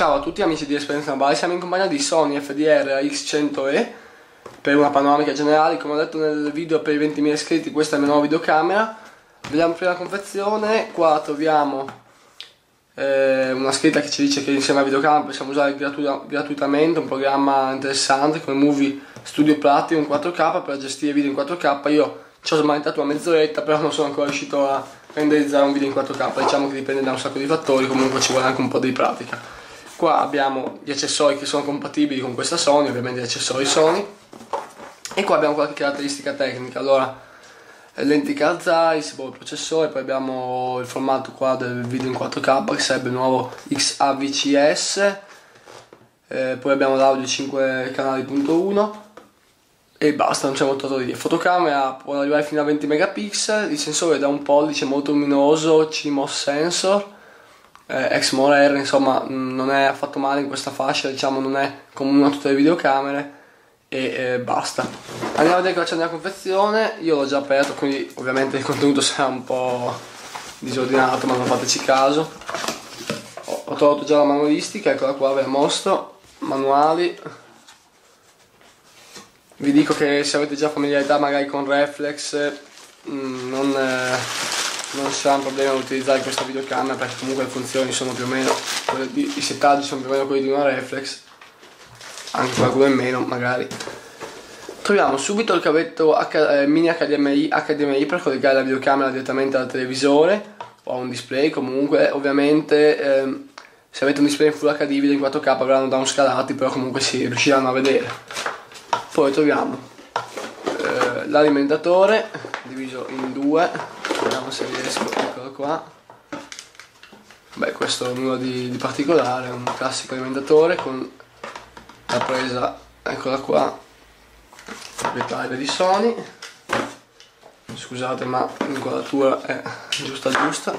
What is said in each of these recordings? Ciao a tutti amici di Esperienza Mobile, siamo in compagnia di Sony FDR-AX100E per una panoramica generale. Come ho detto nel video per i 20.000 iscritti, questa è la nuova videocamera. Vediamo prima la confezione. Qua troviamo una scritta che ci dice che insieme alla videocamera possiamo usare gratuitamente un programma interessante come Movie Studio Platinum 4K per gestire video in 4K. Io ci ho smanettato una mezz'oretta, però non sono ancora riuscito a renderizzare un video in 4K. Diciamo che dipende da un sacco di fattori, comunque ci vuole anche un po' di pratica. Qua abbiamo gli accessori che sono compatibili con questa Sony, ovviamente gli accessori Sony, e qua abbiamo qualche caratteristica tecnica. Allora, lenti calzari, si può il processore, poi abbiamo il formato qua del video in 4K che sarebbe il nuovo XAVCS, poi abbiamo l'audio 5 canali.1 e basta, non c'è molto da dire. Fotocamera può arrivare fino a 20 megapixel, il sensore è da 1 pollice, molto luminoso, CMOS sensor, Exmor Air, insomma non è affatto male in questa fascia, diciamo non è comune a tutte le videocamere e basta. Andiamo a vedere cosa c'è nella confezione. Io l'ho già aperto, quindi ovviamente il contenuto sarà un po' disordinato, ma non fateci caso. Ho tolto già la manualistica, eccola qua, ve la mostro, manuali. Vi dico che se avete già familiarità magari con reflex non sarà un problema utilizzare questa videocamera, perché comunque le funzioni sono più o meno, i settaggi sono più o meno quelli di una reflex, anche qualcuno in meno magari. Troviamo subito il cavetto mini HDMI per collegare la videocamera direttamente al televisore o a un display. Comunque ovviamente se avete un display in Full HD, video in 4K verranno downscalati, però comunque si riusciranno a vedere. Poi troviamo l'alimentatore diviso in due. Vediamo se riesco, eccolo qua. Beh, questo nulla di particolare, è un classico alimentatore con la presa, eccola qua, proprietaria di Sony. Scusate ma l'inquadratura è giusta.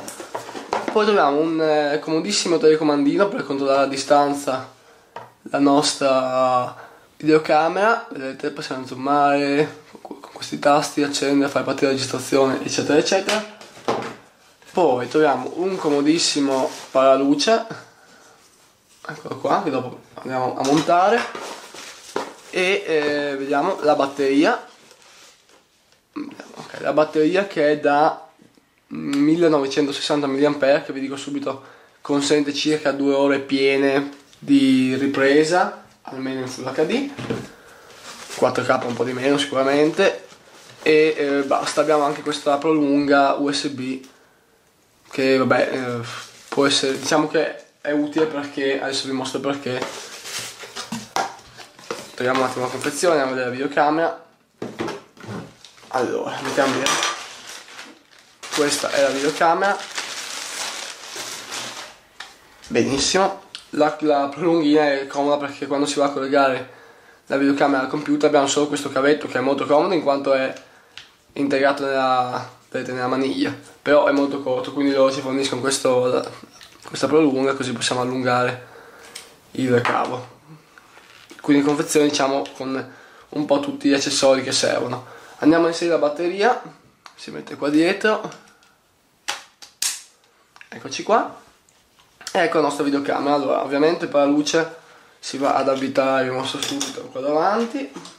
Poi troviamo un comodissimo telecomandino per controllare a distanza la nostra videocamera. Vedete, possiamo zoomare questi tasti, accendere, fare partire la registrazione, eccetera eccetera. Poi troviamo un comodissimo paraluce, eccolo qua, che dopo andiamo a montare, e vediamo la batteria. Okay, la batteria che è da 1960 mAh, che vi dico subito consente circa 2 ore piene di ripresa, almeno in Full HD, 4K un po' di meno sicuramente. E basta, abbiamo anche questa prolunga USB che vabbè può essere, diciamo che è utile, perché adesso vi mostro perché. Togliamo un attimo la confezione, andiamo a vedere la videocamera. Allora, mettiamo via. Questa è la videocamera, benissimo. La prolunghina è comoda perché quando si va a collegare la videocamera al computer abbiamo solo questo cavetto, che è molto comodo in quanto è integrato nella maniglia, però è molto corto, quindi loro ci forniscono questa prolunga, così possiamo allungare il cavo. Quindi in confezione, diciamo, con un po' tutti gli accessori che servono. Andiamo a inserire la batteria, si mette qua dietro, eccoci qua, e ecco la nostra videocamera. Allora, ovviamente per la luce si va ad avvitare, vi mostro subito qua davanti,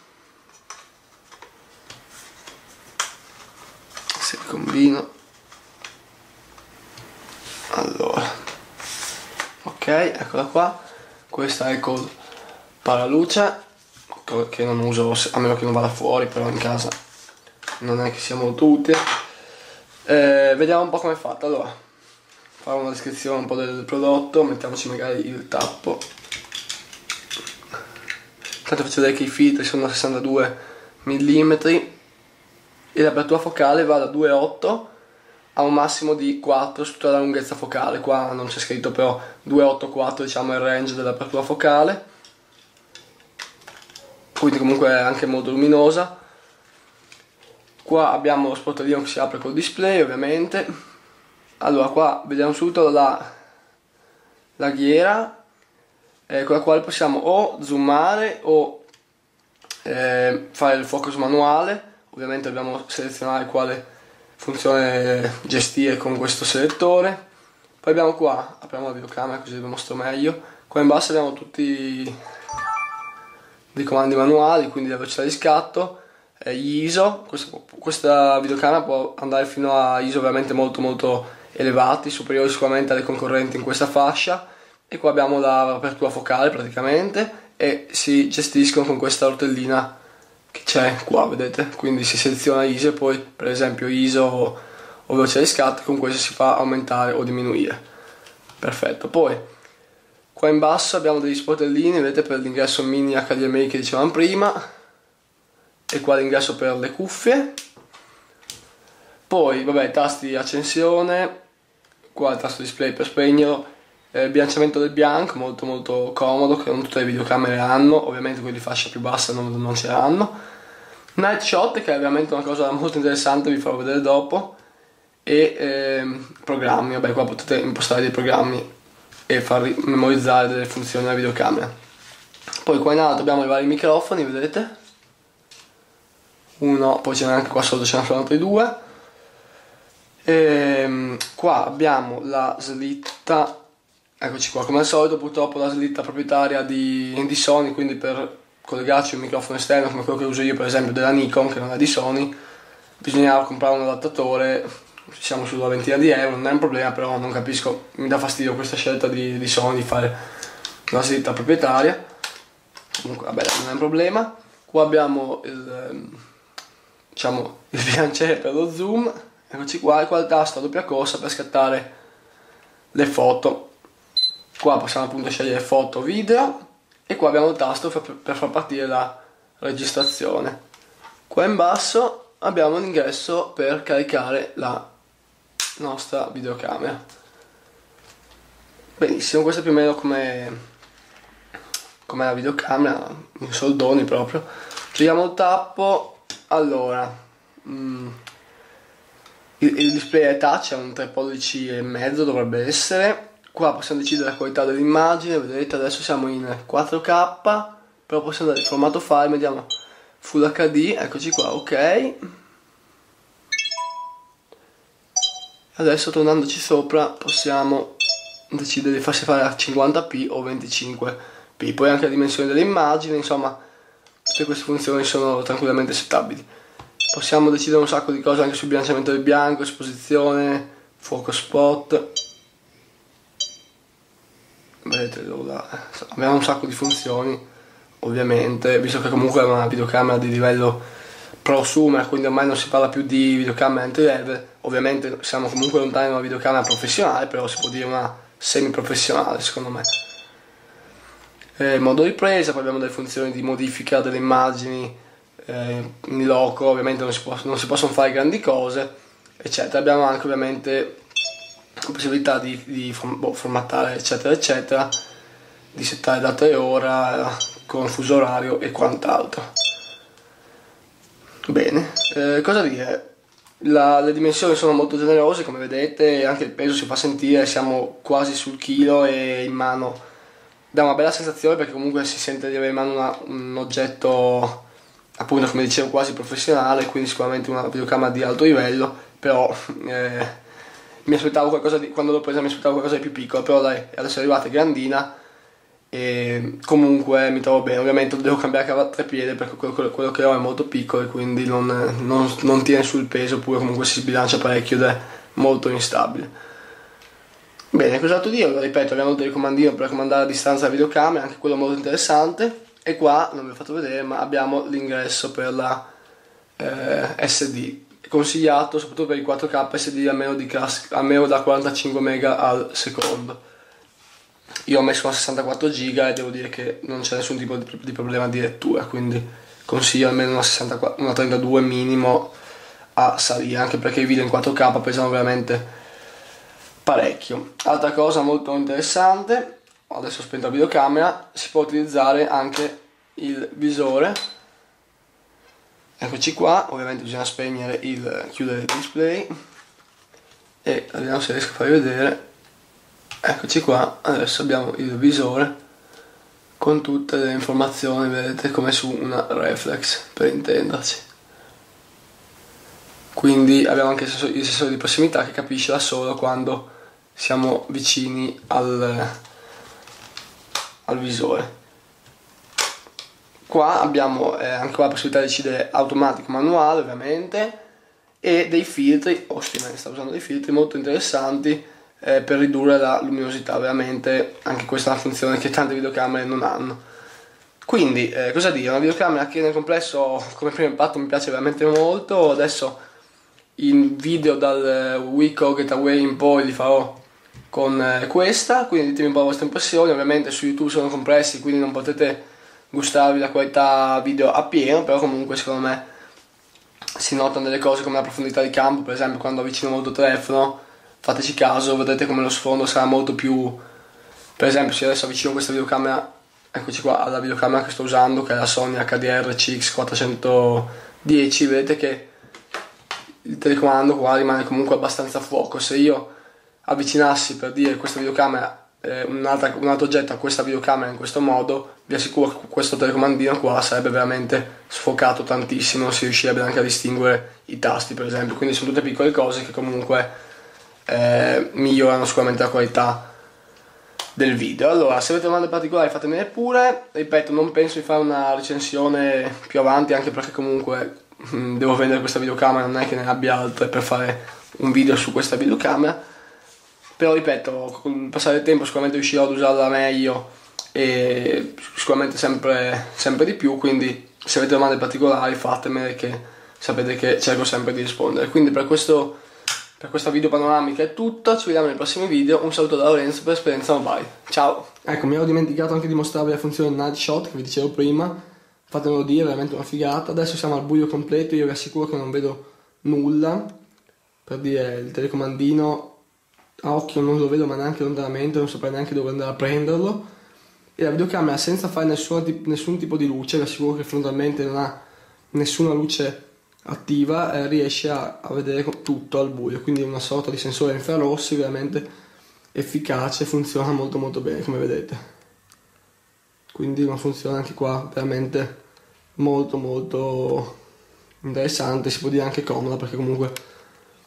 se combino, allora, ok, eccola qua. Questa è col paraluce, che non uso a meno che non vada fuori, però in casa non è che sia molto utile. Vediamo un po' come è fatta. Allora, farò una descrizione un po' del prodotto, mettiamoci magari il tappo. Tanto faccio vedere che i filtri sono da 62 mm e l'apertura focale va da 2.8 a un massimo di 4 su tutta la lunghezza focale. Qua non c'è scritto, però 2.8-4 diciamo è il range dell'apertura focale, quindi comunque è anche molto luminosa. Qua abbiamo lo sportellino che si apre col display, ovviamente. Allora, qua vediamo subito la ghiera, con la quale possiamo o zoomare o fare il focus manuale. Ovviamente dobbiamo selezionare quale funzione gestire con questo selettore. Poi abbiamo qua, apriamo la videocamera così vi mostro meglio, Qua in basso abbiamo tutti dei comandi manuali, quindi la velocità di scatto, gli ISO. Questa videocamera può andare fino a ISO veramente molto elevati, superiori sicuramente alle concorrenti in questa fascia. E qua abbiamo l'apertura focale praticamente, e si gestiscono con questa rotellina che c'è qua, vedete? Quindi si seleziona ISO e poi per esempio ISO o velocità di scatto, con questo si fa aumentare o diminuire. Perfetto. Poi qua in basso abbiamo degli sportellini, vedete, per l'ingresso mini HDMI che dicevamo prima, e qua l'ingresso per le cuffie. Poi vabbè, tasti di accensione, qua il tasto display per spegnerlo, bilanciamento del bianco molto comodo, che non tutte le videocamere hanno, ovviamente quelli di fascia più bassa non ce l'hanno. Night Shot, che è veramente una cosa molto interessante, vi farò vedere dopo. E programmi, vabbè, qua potete impostare dei programmi e farli memorizzare delle funzioni della videocamera. Poi qua in alto abbiamo i vari microfoni, vedete? Uno, poi ce n'è anche qua sotto, ce ne sono altri due. E qua abbiamo la slitta, eccoci qua, come al solito purtroppo la slitta proprietaria di Sony, quindi per collegarci un microfono esterno come quello che uso io per esempio della Nikon, che non è di Sony, bisognava comprare un adattatore, siamo sulla ventina di euro, non è un problema, però non capisco, mi dà fastidio questa scelta di Sony di fare una slitta proprietaria, comunque vabbè, non è un problema. Qua abbiamo il bilanciere per lo zoom, eccoci qua, e qua il tasto a doppia corsa per scattare le foto. Qua possiamo appunto scegliere foto o video, e qua abbiamo il tasto per far partire la registrazione. Qua in basso abbiamo l'ingresso per caricare la nostra videocamera. Benissimo, questo è più o meno come la videocamera, in soldoni proprio. Giriamo il tappo. Allora, il display è touch, è un 3,5 pollici dovrebbe essere. Qua possiamo decidere la qualità dell'immagine, vedete adesso siamo in 4K, però possiamo andare in formato file, vediamo Full HD, eccoci qua, ok. Adesso tornandoci sopra possiamo decidere di farsi fare a 50p o 25p, poi anche la dimensione dell'immagine, insomma tutte queste funzioni sono tranquillamente settabili. Possiamo decidere un sacco di cose anche sul bilanciamento del bianco, esposizione, focus spot. Vedete, abbiamo un sacco di funzioni, ovviamente, visto che comunque è una videocamera di livello prosumer, quindi ormai non si parla più di videocamera entry level. Ovviamente siamo comunque lontani da una videocamera professionale, però si può dire una semi professionale secondo me. Modo ripresa, poi abbiamo delle funzioni di modifica delle immagini in loco, ovviamente non si possono fare grandi cose, eccetera. Abbiamo anche ovviamente la possibilità di formattare, eccetera, di settare data e ora con fuso orario e quant'altro. Bene, cosa dire, le dimensioni sono molto generose, come vedete, anche il peso si fa sentire, siamo quasi sul chilo, e in mano dà una bella sensazione, perché comunque si sente di avere in mano un oggetto, appunto come dicevo, quasi professionale, quindi sicuramente una videocamera di alto livello, però mi aspettavo qualcosa di, quando l'ho presa mi aspettavo qualcosa di più piccolo, però dai, adesso è arrivata grandina e comunque mi trovo bene. Ovviamente devo cambiare cavatapiede, perché quello che ho è molto piccolo e quindi non tiene sul peso, oppure comunque si sbilancia parecchio ed è molto instabile. Bene, cos'altro dire? Ripeto, abbiamo del comandino per comandare a distanza la videocamera, anche quello molto interessante, e qua non vi ho fatto vedere, ma abbiamo l'ingresso per la SD. Consigliato soprattutto per i 4K SD, almeno da 45 mega al secondo. Io ho messo una 64 giga e devo dire che non c'è nessun tipo di problema di lettura, quindi consiglio almeno una 32 minimo a salire, anche perché i video in 4K pesano veramente parecchio. Altra cosa molto interessante, adesso ho spento la videocamera, si può utilizzare anche il visore. Eccoci qua, ovviamente bisogna chiudere il display, e vediamo se riesco a farvi vedere. Eccoci qua, adesso abbiamo il visore con tutte le informazioni, vedete, come su una reflex per intenderci. Quindi abbiamo anche il sensore di prossimità, che capisce da solo quando siamo vicini al visore. Qua abbiamo anche qua la possibilità di decidere automatico, manuale ovviamente, e dei filtri. Ospita, sta usando dei filtri molto interessanti per ridurre la luminosità. Veramente anche questa è una funzione che tante videocamere non hanno. Quindi cosa dire, una videocamera che nel complesso come primo impatto mi piace veramente molto. Adesso in video dal Wico Getaway in poi li farò con questa, quindi ditemi un po' le vostre impressioni. Ovviamente su YouTube sono compressi, quindi non potete gustarvi la qualità video a pieno, però comunque secondo me si notano delle cose come la profondità di campo. Per esempio quando avvicino molto il telefono, fateci caso, vedrete come lo sfondo sarà molto più, per esempio se adesso avvicino questa videocamera, eccoci qua alla videocamera che sto usando, che è la Sony HDR CX410, vedete che il telecomando qua rimane comunque abbastanza a fuoco. Se io avvicinassi, per dire, questa videocamera, un altro oggetto a questa videocamera in questo modo, vi assicuro che questo telecomandino qua sarebbe veramente sfocato tantissimo, non si riuscirebbe neanche a distinguere i tasti per esempio. Quindi sono tutte piccole cose che comunque migliorano sicuramente la qualità del video. Allora, se avete domande particolari fatemene pure, ripeto non penso di fare una recensione più avanti, anche perché comunque devo vendere questa videocamera, non è che ne abbia altre per fare un video su questa videocamera. Però ripeto, con il passare del tempo sicuramente riuscirò ad usarla meglio e sicuramente sempre di più, quindi se avete domande particolari fatemele, che sapete che cerco sempre di rispondere. Quindi per questa video panoramica è tutto, ci vediamo nei prossimi video, un saluto da Lorenzo per Esperienza Mobile, ciao! Ecco, mi ero dimenticato anche di mostrarvi la funzione Night Shot che vi dicevo prima. Fatemelo dire, è veramente una figata. Adesso siamo al buio completo, io vi assicuro che non vedo nulla. Per dire, il telecomandino a occhio non lo vedo ma neanche lontanamente, non saprei neanche dove andare a prenderlo. E la videocamera senza fare nessun tipo di luce, vi assicuro che frontalmente non ha nessuna luce attiva, riesce a vedere tutto al buio. Quindi è una sorta di sensore infrarossi veramente efficace, funziona molto molto bene come vedete. Quindi una funzione anche qua veramente molto molto interessante, si può dire anche comoda, perché comunque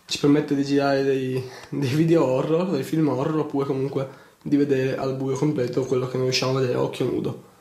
ci permette di girare dei video horror, dei film horror, oppure comunque di vedere al buio completo quello che non riusciamo a vedere a occhio nudo.